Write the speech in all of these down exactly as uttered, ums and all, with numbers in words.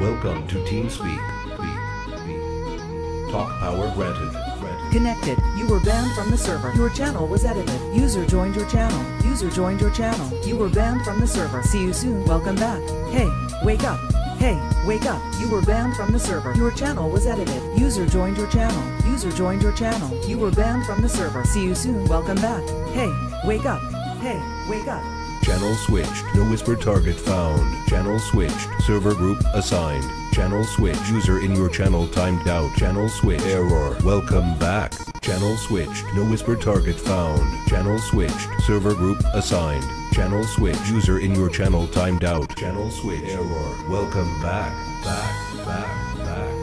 Welcome to TeamSpeak. Talk power granted. Connected. You were banned from the server. Your channel was edited. User joined your channel. User joined your channel. You were banned from the server. See you soon. Welcome back. Hey, wake up. Hey, wake up. You were banned from the server. Your channel was edited. User joined your channel. User joined your channel. You were banned from the server. See you soon. Welcome back. Hey, wake up. Hey, wake up. Channel switched. No whisper target found. Channel switched. Server group assigned. Channel switch. User in your channel timed out. Channel switch. Error. Welcome back. Channel switched. No whisper target found. Channel switched. Server group assigned. Channel switch. User in your channel timed out. Channel switch. Error. Welcome back. Back. Back. Back. Back.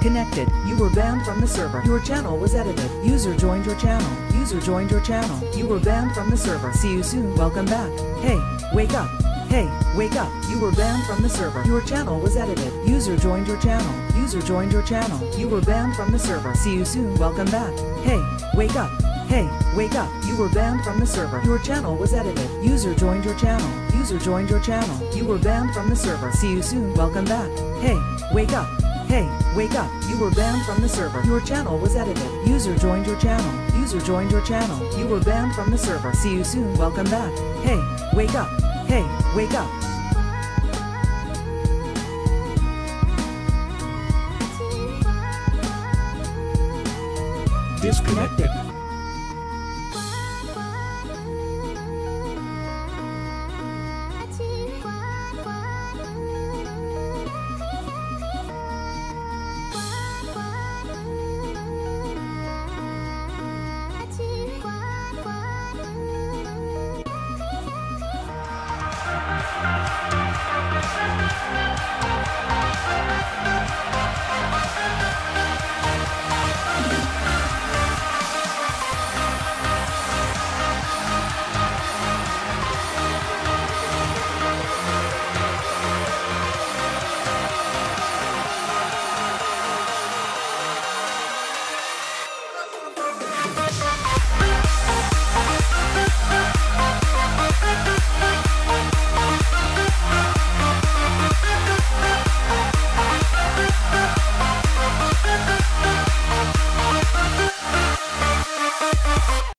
Connected. You were banned from the server. Your channel was edited. User joined your channel. User joined your channel. You were banned from the server. See you soon. Welcome back. Hey, wake up. Hey, wake up. You were banned from the server. Your channel was edited. User joined your channel. User joined your channel. You were banned from the server. See you soon. Welcome back. Hey, wake up. Hey, wake up. You were banned from the server. Your channel was edited. User joined your channel. User joined your channel. You were banned from the server. See you soon. Welcome back. Hey, wake up. Hey, wake up. You were banned from the server. Your channel was edited. User joined your channel. User joined your channel. You were banned from the server. See you soon. Welcome back. Hey, wake up. Hey, wake up. Disconnected.